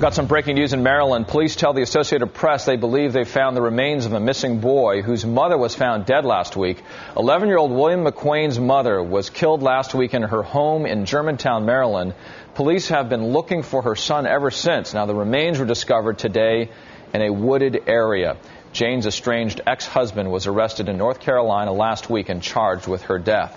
Got some breaking news in Maryland. Police tell the Associated Press they believe they found the remains of a missing boy whose mother was found dead last week. 11-year-old William McQuain's mother was killed last week in her home in Germantown, Maryland. Police have been looking for her son ever since. Now, the remains were discovered today in a wooded area. Jane's estranged ex-husband was arrested in North Carolina last week and charged with her death.